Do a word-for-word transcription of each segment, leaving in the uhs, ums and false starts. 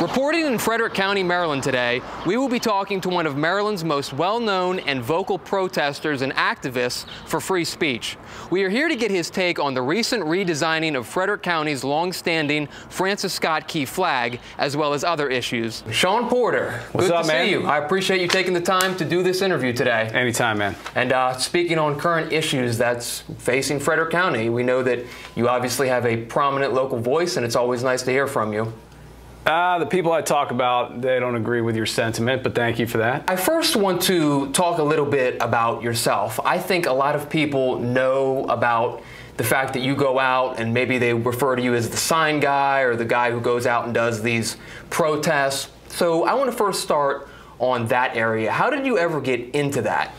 Reporting in Frederick County, Maryland today, we will be talking to one of Maryland's most well-known and vocal protesters and activists for free speech. We are here to get his take on the recent redesigning of Frederick County's long-standing Francis Scott Key flag, as well as other issues. Shaun Porter, What's good up, to man? see you. I appreciate you taking the time to do this interview today. Anytime, man. And uh, speaking on current issues that's facing Frederick County, we know that you obviously have a prominent local voice, and it's always nice to hear from you. Uh, the people I talk about, they don't agree with your sentiment, but thank you for that. I first want to talk a little bit about yourself. I think a lot of people know about the fact that you go out and maybe they refer to you as the sign guy or the guy who goes out and does these protests. So I want to first start on that area. How did you ever get into that?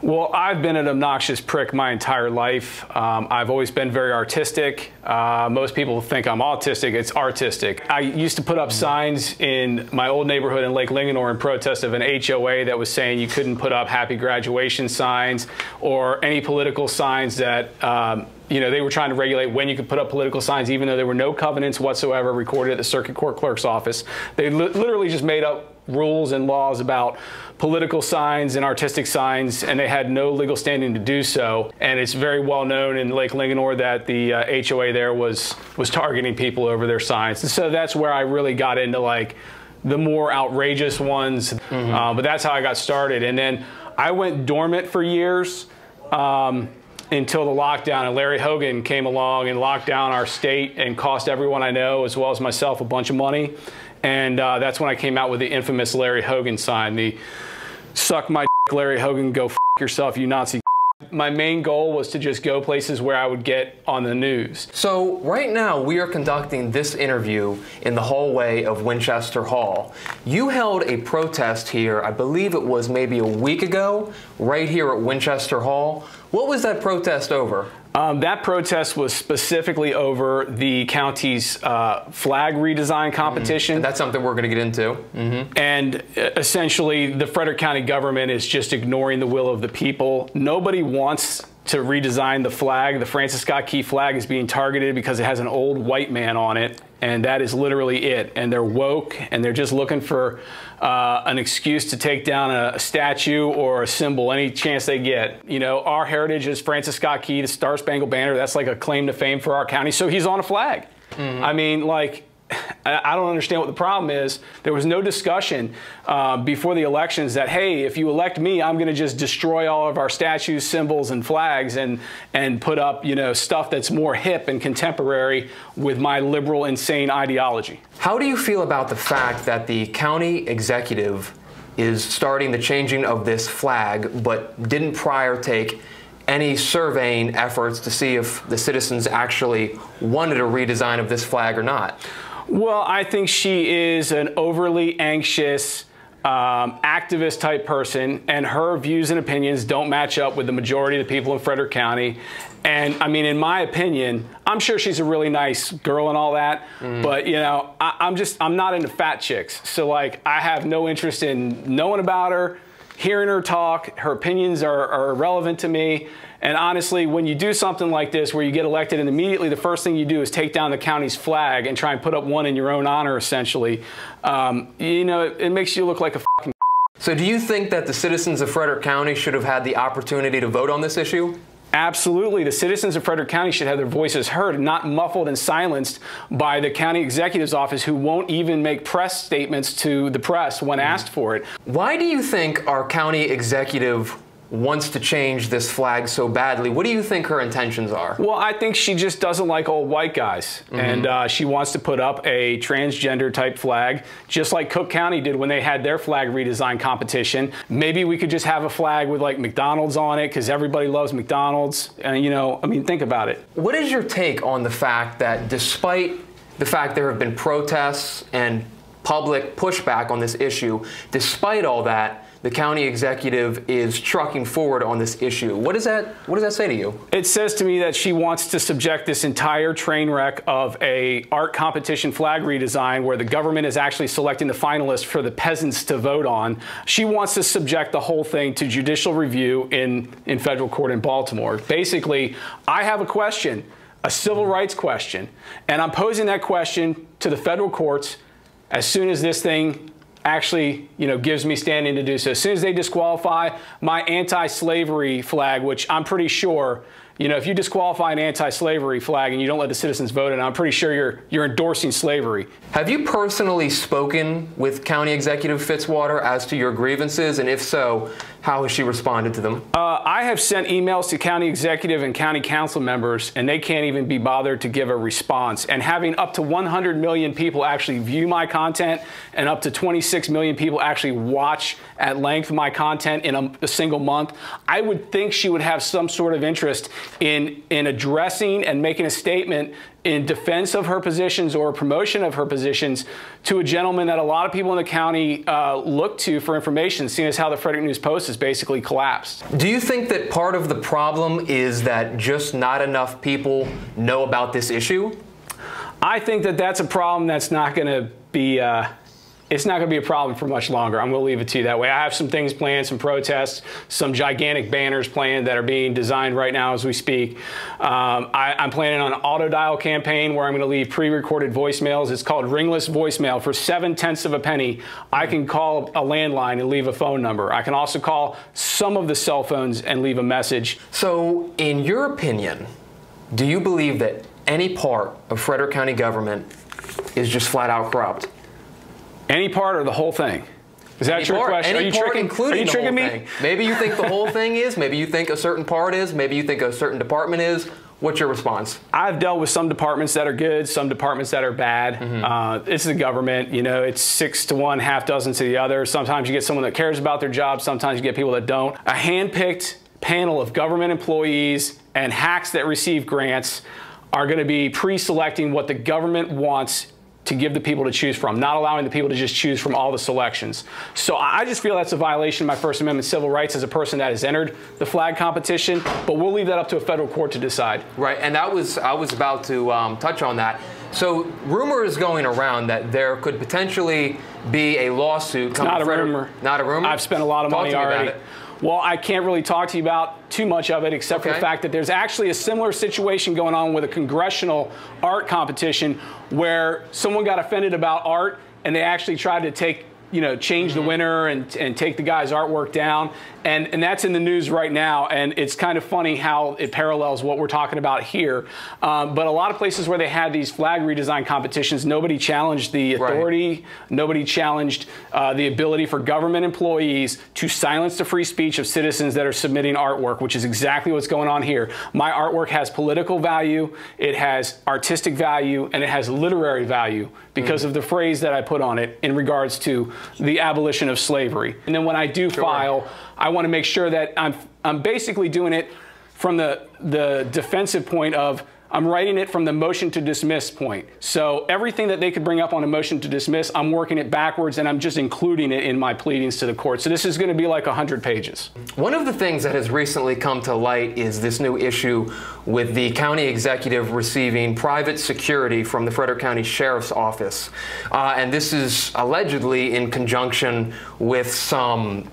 Well, I've been an obnoxious prick my entire life. Um, I've always been very artistic. Uh, most people think I'm autistic. It's artistic. I used to put up signs in my old neighborhood in Lake Linganore in protest of an H O A that was saying you couldn't put up happy graduation signs or any political signs that, um, you know, they were trying to regulate when you could put up political signs, even though there were no covenants whatsoever recorded at the circuit court clerk's office. They li- literally just made up rules and laws about political signs and artistic signs, and they had no legal standing to do so. And it's very well known in Lake Linganore that the uh, H O A there was was targeting people over their signs. And so that's where I really got into like the more outrageous ones. Mm-hmm. uh, but that's how I got started. And then I went dormant for years um, until the lockdown, and Larry Hogan came along and locked down our state and cost everyone I know, as well as myself, a bunch of money. And uh, that's when I came out with the infamous Larry Hogan sign, the suck my dick, Larry Hogan, go f yourself, you Nazi. My main goal was to just go places where I would get on the news. So right now we are conducting this interview in the hallway of Winchester Hall. You held a protest here, I believe it was maybe a week ago, right here at Winchester Hall. What was that protest over? Um, that protest was specifically over the county's uh, flag redesign competition. Mm-hmm. That's something we're going to get into. Mm-hmm. And essentially, the Frederick County government is just ignoring the will of the people. Nobody wants to redesign the flag. The Francis Scott Key flag is being targeted because it has an old white man on it, and that is literally it. And they're woke, and they're just looking for uh, an excuse to take down a, a statue or a symbol, any chance they get. You know, our heritage is Francis Scott Key, the Star Spangled Banner. That's like a claim to fame for our county. So he's on a flag. Mm-hmm. I mean, like, I don't understand what the problem is. There was no discussion uh, before the elections that, hey, if you elect me, I'm going to just destroy all of our statues, symbols, and flags and and put up, you know, stuff that's more hip and contemporary with my liberal, insane ideology. How do you feel about the fact that the county executive is starting the changing of this flag, but didn't prior take any surveying efforts to see if the citizens actually wanted a redesign of this flag or not? Well, I think she is an overly anxious um, activist type person, and her views and opinions don't match up with the majority of the people in Frederick County. And I mean, in my opinion, I'm sure she's a really nice girl and all that, mm. but you know, I, I'm just, I'm not into fat chicks. So like, I have no interest in knowing about her, hearing her talk. Her opinions are, are irrelevant to me. And honestly, when you do something like this, where you get elected and immediately the first thing you do is take down the county's flag and try and put up one in your own honor, essentially, um, you know, it, it makes you look like a fucking. So do you think that the citizens of Frederick County should have had the opportunity to vote on this issue? Absolutely. The citizens of Frederick County should have their voices heard, not muffled and silenced by the county executive's office, who won't even make press statements to the press when asked for it. Why do you think our county executive wants to change this flag so badly? What do you think her intentions are? Well, I think she just doesn't like old white guys. Mm-hmm. And uh, she wants to put up a transgender type flag, just like Cook County did when they had their flag redesign competition. Maybe we could just have a flag with like McDonald's on it, because everybody loves McDonald's. And you know, I mean, think about it. What is your take on the fact that despite the fact there have been protests and public pushback on this issue, despite all that, the county executive is trucking forward on this issue? What does that, what does that say to you? It says to me that she wants to subject this entire train wreck of a art competition flag redesign where the government is actually selecting the finalists for the peasants to vote on. She wants to subject the whole thing to judicial review in, in federal court in Baltimore. Basically, I have a question, a civil rights question, and I'm posing that question to the federal courts as soon as this thing actually, you know, gives me standing to do so. As soon as they disqualify my anti-slavery flag, which I'm pretty sure, you know, if you disqualify an anti-slavery flag and you don't let the citizens vote in, I'm pretty sure you're you're endorsing slavery. Have you personally spoken with County Executive Fitzwater as to your grievances, and if so, how has she responded to them? Uh, I have sent emails to county executive and county council members, and they can't even be bothered to give a response. And having up to one hundred million people actually view my content, and up to twenty-six million people actually watch at length my content in a, a single month, I would think she would have some sort of interest in in addressing and making a statement in defense of her positions or promotion of her positions to a gentleman that a lot of people in the county uh, look to for information, seeing as how the Frederick News Post has basically collapsed. Do you think that part of the problem is that just not enough people know about this issue? I think that that's a problem that's not going to be uh, it's not going to be a problem for much longer. I'm going to leave it to you that way. I have some things planned, some protests, some gigantic banners planned that are being designed right now as we speak. Um, I, I'm planning on an auto dial campaign where I'm going to leave pre-recorded voicemails. It's called ringless voicemail. For seven-tenths of a penny, I can call a landline and leave a phone number. I can also call some of the cell phones and leave a message. So, in your opinion, do you believe that any part of Frederick County government is just flat-out corrupt? Any part or the whole thing? Is that any your part, question? Any are you part tricking, including are you the tricking whole me? Thing. Maybe you think the whole thing is. Maybe you think a certain part is. Maybe you think a certain department is. What's your response? I've dealt with some departments that are good, some departments that are bad. Mm-hmm. uh, it's the government, you know, it's six to one, half dozen to the other. Sometimes you get someone that cares about their job. Sometimes you get people that don't. A handpicked panel of government employees and hacks that receive grants are going to be pre-selecting what the government wants to give the people to choose from, not allowing the people to just choose from all the selections. So I just feel that's a violation of my First Amendment civil rights as a person that has entered the flag competition, but we'll leave that up to a federal court to decide. Right, and that was, I was about to um, touch on that. So rumor is going around that there could potentially be a lawsuit coming. Not a rumor. Not a rumor? I've spent a lot of money already. Well, I can't really talk to you about too much of it, except okay. for the fact that there's actually a similar situation going on with a congressional art competition where someone got offended about art and they actually tried to take, you know, change mm-hmm. the winner and, and take the guy's artwork down. And, and that's in the news right now. And it's kind of funny how it parallels what we're talking about here. Um, but a lot of places where they had these flag redesign competitions, nobody challenged the authority. Right. Nobody challenged uh, the ability for government employees to silence the free speech of citizens that are submitting artwork, which is exactly what's going on here. My artwork has political value. It has artistic value, and it has literary value because mm-hmm. of the phrase that I put on it in regards to the abolition of slavery. And then when I do sure. file, I want to make sure that I'm, I'm basically doing it from the, the defensive point of, I'm writing it from the motion to dismiss point. So everything that they could bring up on a motion to dismiss, I'm working it backwards and I'm just including it in my pleadings to the court. So this is going to be like one hundred pages. One of the things that has recently come to light is this new issue with the county executive receiving private security from the Frederick County Sheriff's Office. Uh, and this is allegedly in conjunction with some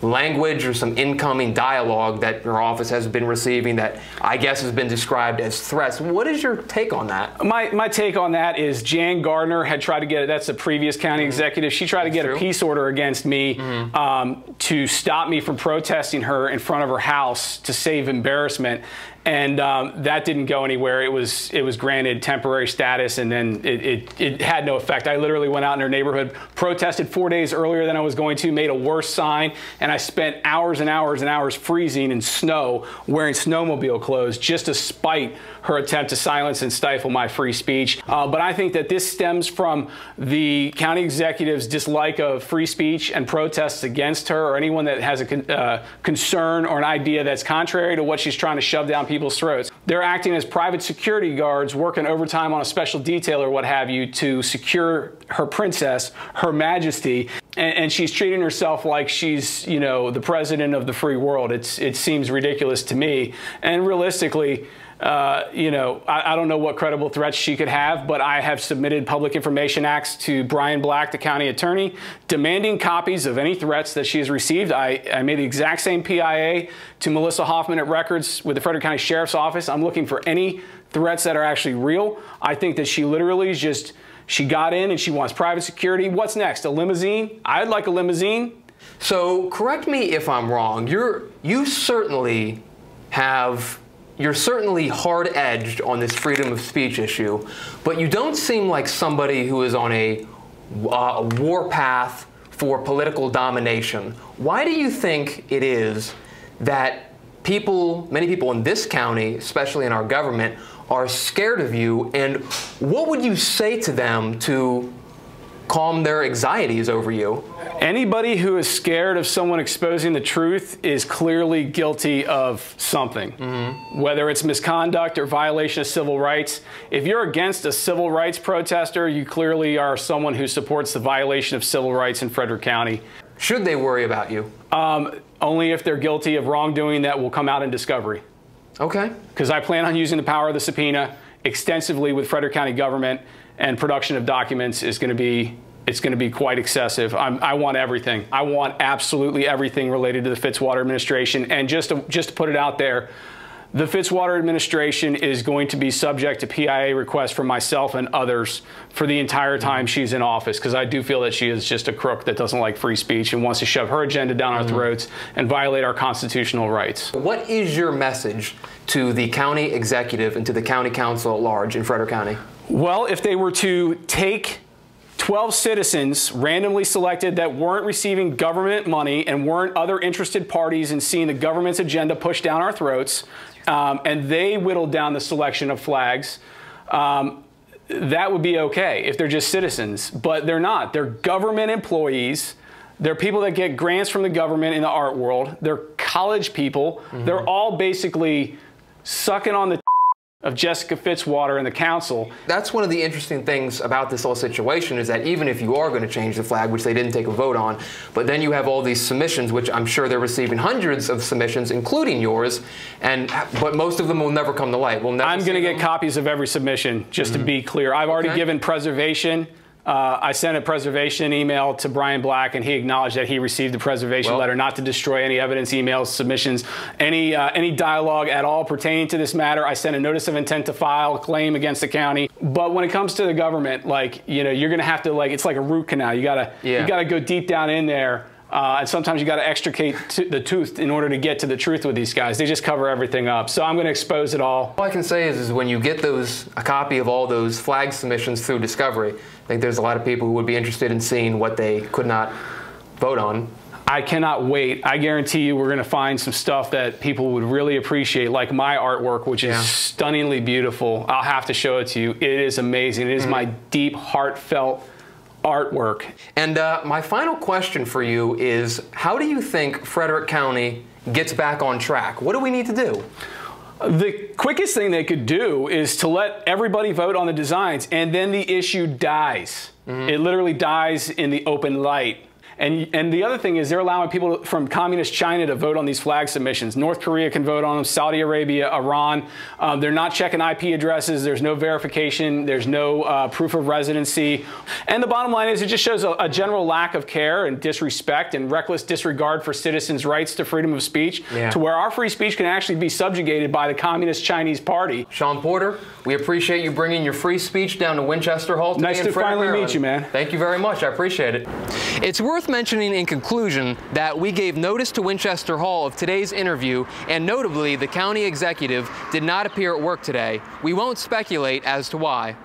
language or some incoming dialogue that your office has been receiving that I guess has been described as threats. What is your take on that? My, my take on that is Jan Gardner had tried to get, that's the previous county mm-hmm. executive, she tried that's to get true. a peace order against me mm-hmm. um, to stop me from protesting her in front of her house to save embarrassment. And um, that didn't go anywhere. It was it was granted temporary status, and then it, it, it had no effect. I literally went out in her neighborhood, protested four days earlier than I was going to, made a worse sign, and I spent hours and hours and hours freezing in snow, wearing snowmobile clothes, just to spite her attempt to silence and stifle my free speech. Uh, but I think that this stems from the county executive's dislike of free speech and protests against her or anyone that has a con uh, concern or an idea that's contrary to what she's trying to shove down people. people's throats. They're acting as private security guards, working overtime on a special detail or what have you to secure her princess, her majesty, and, and she's treating herself like she's, you know, the president of the free world. It's, it seems ridiculous to me. And realistically, Uh, you know, I, I don't know what credible threats she could have, but I have submitted public information acts to Brian Black, the county attorney, demanding copies of any threats that she has received. I, I made the exact same P I A to Melissa Hoffman at records with the Frederick County Sheriff's Office. I'm looking for any threats that are actually real. I think that she literally is just She got in and she wants private security. What's next? A limousine? I'd like a limousine. So correct me if I'm wrong. You're you certainly have you're certainly hard-edged on this freedom of speech issue, but you don't seem like somebody who is on a uh, warpath for political domination. Why do you think it is that people, many people in this county, especially in our government, are scared of you, and what would you say to them to calm their anxieties over you? Anybody who is scared of someone exposing the truth is clearly guilty of something, mm-hmm. whether it's misconduct or violation of civil rights. If you're against a civil rights protester, you clearly are someone who supports the violation of civil rights in Frederick County. Should they worry about you? Um, only if they're guilty of wrongdoing that will come out in discovery. Okay. Because I plan on using the power of the subpoena extensively with Frederick County government, and production of documents is going to be it's going to be quite excessive. I'm, I want everything. I want absolutely everything related to the Fitzwater administration. And just to, just to put it out there, the Fitzwater administration is going to be subject to P I A requests from myself and others for the entire time she's in office, because I do feel that she is just a crook that doesn't like free speech and wants to shove her agenda down mm-hmm. our throats and violate our constitutional rights. What is your message to the county executive and to the county council at large in Frederick County? Well, if they were to take twelve citizens randomly selected that weren't receiving government money and weren't other interested parties in seeing the government's agenda pushed down our throats, um, and they whittled down the selection of flags, um, that would be okay if they're just citizens. But they're not. They're government employees. They're people that get grants from the government in the art world. They're college people. Mm-hmm. They're all basically sucking on the of Jessica Fitzwater and the council. That's one of the interesting things about this whole situation, is that even if you are going to change the flag, which they didn't take a vote on, but then you have all these submissions, which I'm sure they're receiving hundreds of submissions, including yours, and but most of them will never come to light. We'll never I'm going to get copies of every submission, just mm-hmm. to be clear. I've already okay. given preservation. Uh, I sent a preservation email to Brian Black, and he acknowledged that he received the preservation well, letter not to destroy any evidence, emails, submissions, any uh, any dialogue at all pertaining to this matter. I sent a notice of intent to file a claim against the county. But when it comes to the government, like, you know, you're going to have to, like, it's like a root canal. You gotta yeah. you gotta go deep down in there, uh, and sometimes you gotta extricate t the tooth in order to get to the truth with these guys. They just cover everything up. So I'm going to expose it all. All I can say is, is when you get those a copy of all those flag submissions through discovery, I think there's a lot of people who would be interested in seeing what they could not vote on. I cannot wait. I guarantee you we're going to find some stuff that people would really appreciate, like my artwork, which yeah. is stunningly beautiful. I'll have to show it to you. It is amazing. It is mm-hmm. my deep, heartfelt artwork. And uh, my final question for you is, how do you think Frederick County gets back on track? What do we need to do? The quickest thing they could do is to let everybody vote on the designs, and then the issue dies. Mm-hmm. It literally dies in the open light. And, and the other thing is, they're allowing people from communist China to vote on these flag submissions. North Korea can vote on them, Saudi Arabia, Iran. Um, they're not checking I P addresses. There's no verification. There's no uh, proof of residency. And the bottom line is, it just shows a, a general lack of care and disrespect and reckless disregard for citizens' rights to freedom of speech, yeah. to where our free speech can actually be subjugated by the communist Chinese party. Shaun Porter, we appreciate you bringing your free speech down to Winchester Hall today. Nice to finally Maryland. meet you, man. Thank you very much. I appreciate it. It's worth mentioning in conclusion that we gave notice to Winchester Hall of today's interview, and notably the county executive did not appear at work today. We won't speculate as to why.